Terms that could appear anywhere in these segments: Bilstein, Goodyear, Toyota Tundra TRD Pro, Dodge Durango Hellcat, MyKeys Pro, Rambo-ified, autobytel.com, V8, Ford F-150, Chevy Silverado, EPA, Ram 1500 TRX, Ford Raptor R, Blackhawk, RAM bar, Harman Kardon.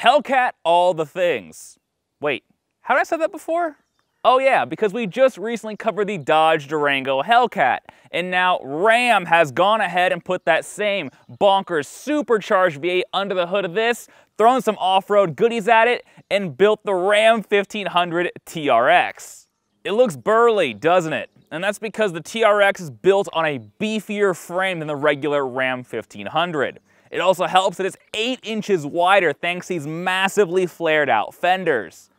Hellcat all the things. Wait, how did I say that before? Oh yeah, because we just recently covered the Dodge Durango Hellcat, and now Ram has gone ahead and put that same bonkers supercharged V8 under the hood of this, thrown some off-road goodies at it, and built the Ram 1500 TRX. It looks burly, doesn't it? And that's because the TRX is built on a beefier frame than the regular Ram 1500. It also helps that it's 8 inches wider thanks to these massively flared out fenders.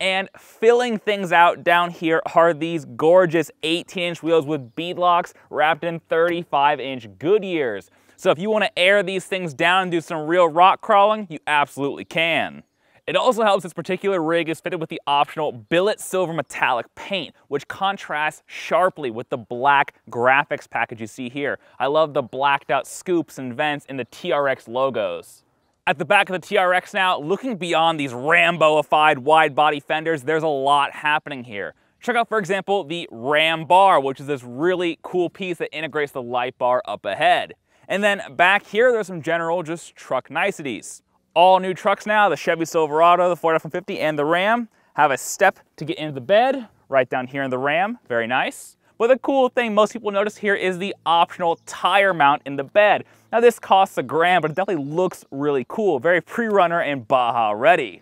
And filling things out down here are these gorgeous 18-inch wheels with beadlocks wrapped in 35-inch Goodyears. So if you want to air these things down and do some real rock crawling, you absolutely can. It also helps this particular rig is fitted with the optional billet silver metallic paint, which contrasts sharply with the black graphics package you see here. I love the blacked out scoops and vents in the TRX logos. At the back of the TRX now, looking beyond these Rambo-ified wide body fenders, there's a lot happening here. Check out, for example, the RAM bar, which is this really cool piece that integrates the light bar up ahead. And then back here, there's some general just truck niceties. All new trucks now, the Chevy Silverado, the Ford F-150, and the Ram have a step to get into the bed right down here in the Ram, very nice. But the cool thing most people notice here is the optional tire mount in the bed. Now this costs $1 grand, but it definitely looks really cool. Very pre-runner and Baja ready.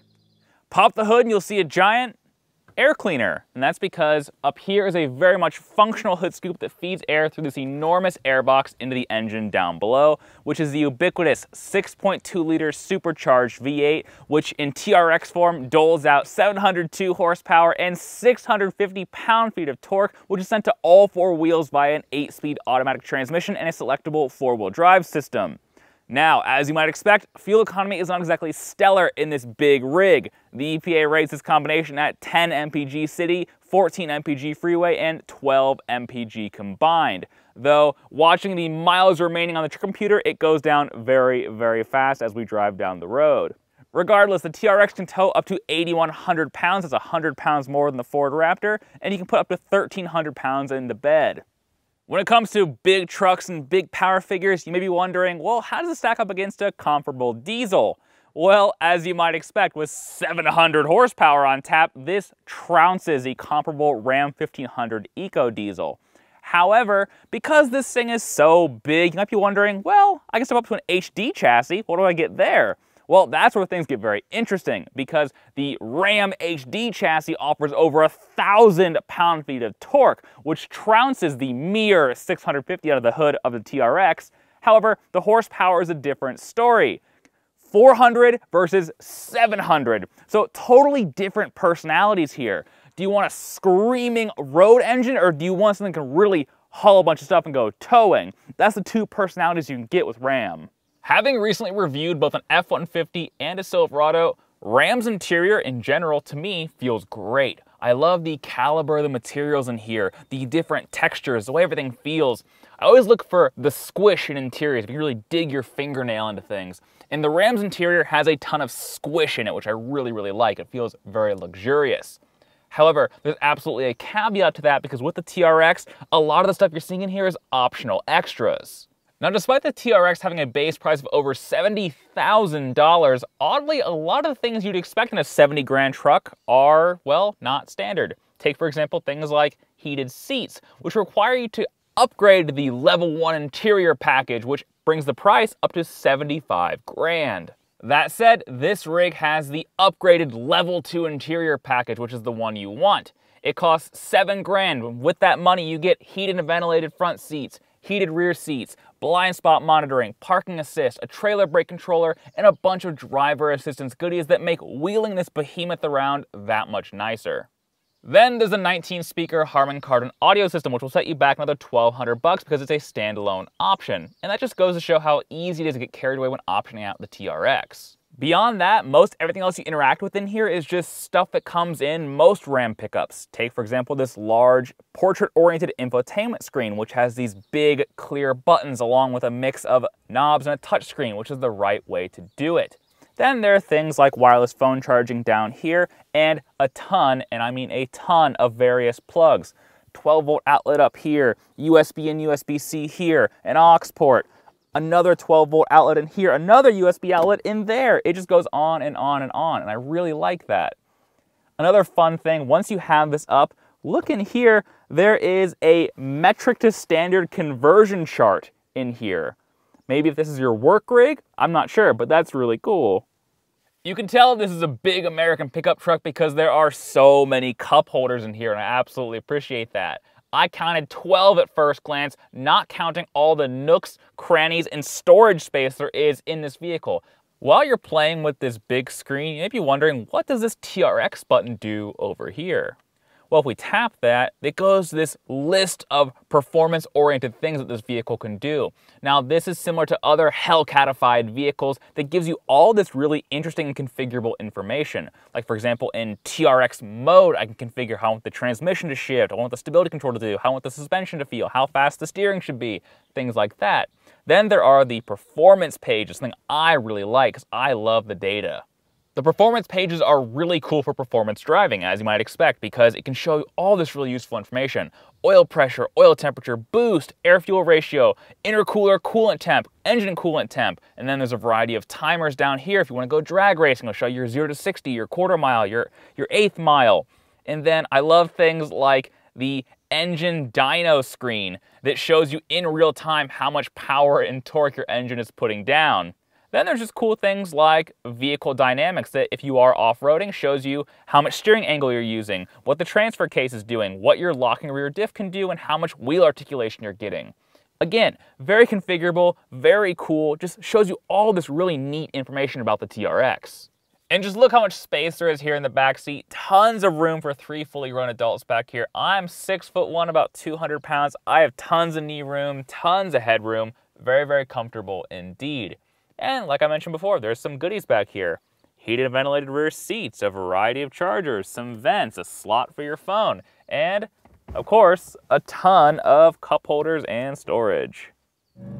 Pop the hood and you'll see a giant air cleaner. And that's because up here is a very much functional hood scoop that feeds air through this enormous air box into the engine down below, which is the ubiquitous 6.2 liter supercharged V8, which in TRX form doles out 702 horsepower and 650 pound-feet of torque, which is sent to all four wheels via an 8-speed automatic transmission and a selectable 4-wheel drive system. Now, as you might expect, fuel economy is not exactly stellar in this big rig. The EPA rates this combination at 10 mpg city, 14 mpg freeway, and 12 mpg combined. Though, watching the miles remaining on the trip computer, it goes down very, very fast as we drive down the road. Regardless, the TRX can tow up to 8,100 pounds. That's 100 pounds more than the Ford Raptor, and you can put up to 1,300 pounds in the bed. When it comes to big trucks and big power figures, you may be wondering, well, how does it stack up against a comparable diesel? Well, as you might expect, with 700 horsepower on tap, this trounces the comparable Ram 1500 Eco Diesel. However, because this thing is so big, you might be wondering, well, I can step up to an HD chassis, what do I get there? Well, that's where things get very interesting, because the Ram HD chassis offers over 1,000 pound-feet of torque, which trounces the mere 650 out of the hood of the TRX. However, the horsepower is a different story. 400 versus 700, so totally different personalities here. Do you want a screaming road engine, or do you want something that can really haul a bunch of stuff and go towing? That's the two personalities you can get with Ram. Having recently reviewed both an F-150 and a Silverado, Ram's interior in general to me feels great. I love the caliber of the materials in here, the different textures, the way everything feels. I always look for the squish in interiors, if you really dig your fingernail into things. And the Ram's interior has a ton of squish in it, which I really, really like. It feels very luxurious. However, there's absolutely a caveat to that, because with the TRX, a lot of the stuff you're seeing in here is optional extras. Now, despite the TRX having a base price of over $70,000, oddly, a lot of the things you'd expect in a 70 grand truck are, well, not standard. Take, for example, things like heated seats, which require you to upgrade to the level 1 interior package, which brings the price up to $75 grand. That said, this rig has the upgraded level 2 interior package, which is the one you want. It costs $7 grand. With that money, you get heated and ventilated front seats, heated rear seats, blind spot monitoring, parking assist, a trailer brake controller, and a bunch of driver assistance goodies that make wheeling this behemoth around that much nicer. Then there's the 19-speaker Harman Kardon audio system, which will set you back another $1,200 because it's a standalone option. And that just goes to show how easy it is to get carried away when optioning out the TRX. Beyond that, most everything else you interact with in here is just stuff that comes in most Ram pickups. Take, for example, this large portrait-oriented infotainment screen, which has these big clear buttons along with a mix of knobs and a touchscreen, which is the right way to do it. Then there are things like wireless phone charging down here, and a ton, and I mean a ton, of various plugs. 12-volt outlet up here, USB and USB-C here, an aux port, another 12-volt outlet in here, another USB outlet in there. It just goes on and on and on, and I really like that. Another fun thing, once you have this up, look in here, there is a metric to standard conversion chart in here. Maybe if this is your work rig, I'm not sure, but that's really cool. You can tell this is a big American pickup truck because there are so many cup holders in here, and I absolutely appreciate that. I counted 12 at first glance, not counting all the nooks, crannies, and storage space there is in this vehicle. While you're playing with this big screen, you may be wondering, what does this TRX button do over here? Well, if we tap that, it goes to this list of performance-oriented things that this vehicle can do. Now, this is similar to other Hellcatified vehicles that gives you all this really interesting and configurable information. Like, for example, in TRX mode, I can configure how I want the transmission to shift, how I want the stability control to do, how I want the suspension to feel, how fast the steering should be, things like that. Then there are the performance pages, something I really like because I love the data. The performance pages are really cool for performance driving, as you might expect, because it can show you all this really useful information. Oil pressure, oil temperature, boost, air-fuel ratio, intercooler coolant temp, engine coolant temp, and then there's a variety of timers down here. If you want to go drag racing, it'll show you your 0 to 60, your quarter mile, your eighth mile. And then I love things like the engine dyno screen that shows you in real time how much power and torque your engine is putting down. Then there's just cool things like vehicle dynamics that if you are off-roading shows you how much steering angle you're using, what the transfer case is doing, what your locking rear diff can do, and how much wheel articulation you're getting. Again, very configurable, very cool, just shows you all this really neat information about the TRX. And just look how much space there is here in the back seat. Tons of room for three fully grown adults back here. I'm 6'1", about 200 pounds. I have tons of knee room, tons of headroom. Very, very comfortable indeed. And like I mentioned before, there's some goodies back here. Heated and ventilated rear seats, a variety of chargers, some vents, a slot for your phone, and of course, a ton of cup holders and storage.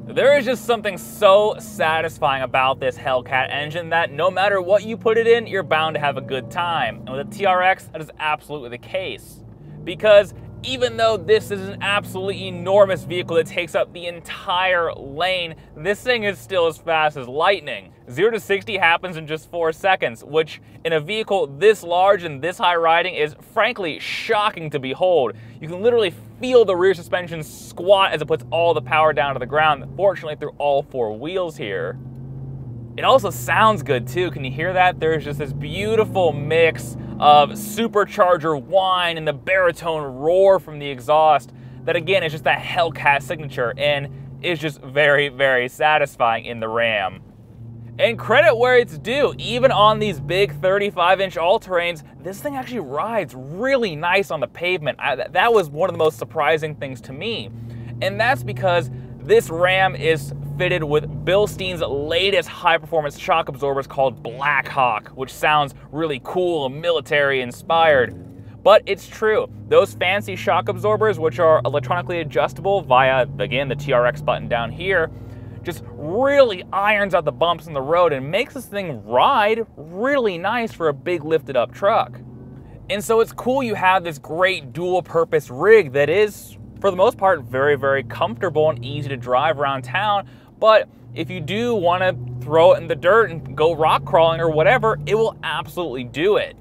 There is just something so satisfying about this Hellcat engine that no matter what you put it in, you're bound to have a good time. And with the TRX, that is absolutely the case. Because even though this is an absolutely enormous vehicle that takes up the entire lane, this thing is still as fast as lightning. 0 to 60 happens in just 4 seconds, which in a vehicle this large and this high riding is frankly shocking to behold. You can literally feel the rear suspension squat as it puts all the power down to the ground, fortunately through all four wheels here. It also sounds good too. Can you hear that? There's just this beautiful mix of supercharger whine and the baritone roar from the exhaust that, again, is just that Hellcat signature and is just very, very satisfying in the Ram. And credit where it's due, even on these big 35-inch all-terrains, this thing actually rides really nice on the pavement. That was one of the most surprising things to me. And that's because this Ram is fitted with Bilstein's latest high-performance shock absorbers called Blackhawk, which sounds really cool and military-inspired. But it's true, those fancy shock absorbers, which are electronically adjustable via, again, the TRX button down here, just really irons out the bumps in the road and makes this thing ride really nice for a big lifted-up truck. And so it's cool you have this great dual-purpose rig that is, for the most part, very, very comfortable and easy to drive around town. But if you do want to throw it in the dirt and go rock crawling or whatever, it will absolutely do it.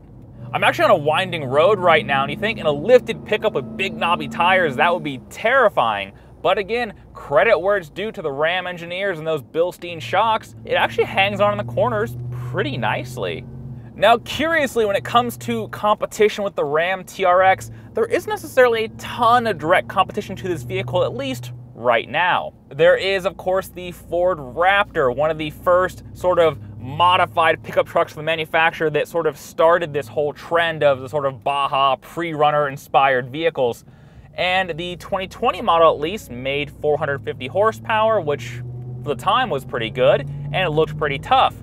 I'm actually on a winding road right now, and you think in a lifted pickup with big knobby tires, that would be terrifying. But again, credit where it's due to the Ram engineers and those Bilstein shocks, it actually hangs on in the corners pretty nicely. Now, curiously, when it comes to competition with the Ram TRX, there isn't necessarily a ton of direct competition to this vehicle, at least right now. There is, of course, the Ford Raptor, one of the first sort of modified pickup trucks from the manufacturer that sort of started this whole trend of the sort of Baja pre-runner inspired vehicles. And the 2020 model, at least, made 450 horsepower, which for the time was pretty good, and it looked pretty tough.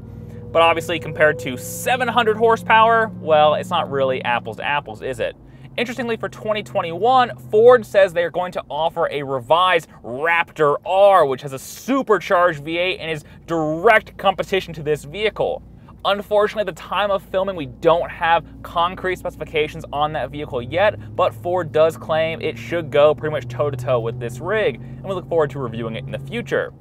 But obviously, compared to 700 horsepower, well, it's not really apples to apples, is it? Interestingly, for 2021, Ford says they are going to offer a revised Raptor R, which has a supercharged V8 and is direct competition to this vehicle. Unfortunately, at the time of filming, we don't have concrete specifications on that vehicle yet, but Ford does claim it should go pretty much toe-to-toe with this rig, and we look forward to reviewing it in the future.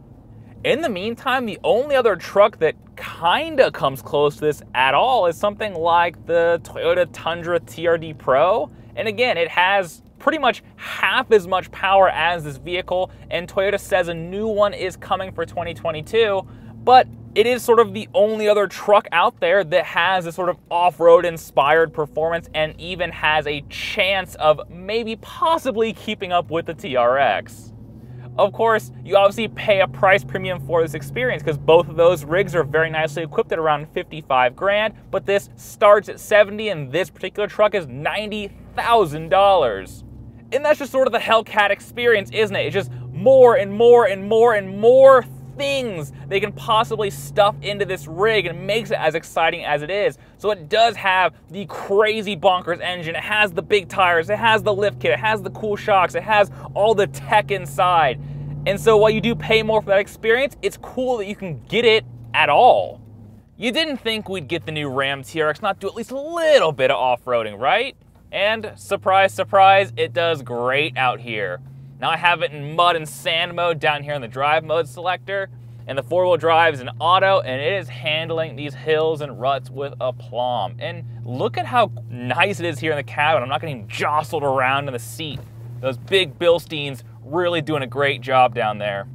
In the meantime, the only other truck that kind of comes close to this at all is something like the Toyota Tundra TRD Pro. And again, it has pretty much half as much power as this vehicle, and Toyota says a new one is coming for 2022, but it is sort of the only other truck out there that has this sort of off-road inspired performance and even has a chance of maybe possibly keeping up with the TRX. Of course, you obviously pay a price premium for this experience because both of those rigs are very nicely equipped at around 55 grand, but this starts at 70 and this particular truck is $90,000. And that's just sort of the Hellcat experience, isn't it? It's just more and more and more and more things they can possibly stuff into this rig, and it makes it as exciting as it is. So it does have the crazy bonkers engine, it has the big tires, it has the lift kit, it has the cool shocks, it has all the tech inside. And so while you do pay more for that experience, it's cool that you can get it at all. You didn't think we'd get the new Ram TRX not do at least a little bit of off-roading, right? And surprise, surprise, it does great out here. Now I have it in mud and sand mode down here in the drive mode selector, and the four-wheel drive is in auto, and it is handling these hills and ruts with aplomb. And look at how nice it is here in the cabin. I'm not getting jostled around in the seat. Those big Bilsteins really doing a great job down there.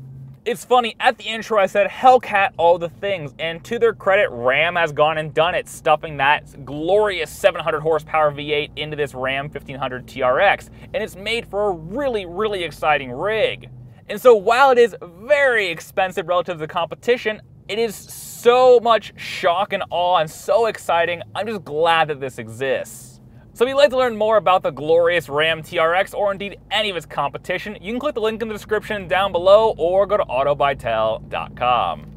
It's funny, at the intro I said Hellcat all the things, and to their credit, Ram has gone and done it, stuffing that glorious 700 horsepower V8 into this Ram 1500 TRX, and it's made for a really, really exciting rig. And so while it is very expensive relative to the competition, it is so much shock and awe and so exciting. I'm just glad that this exists. So if you'd like to learn more about the glorious Ram TRX, or indeed any of its competition, you can click the link in the description down below or go to autobytel.com.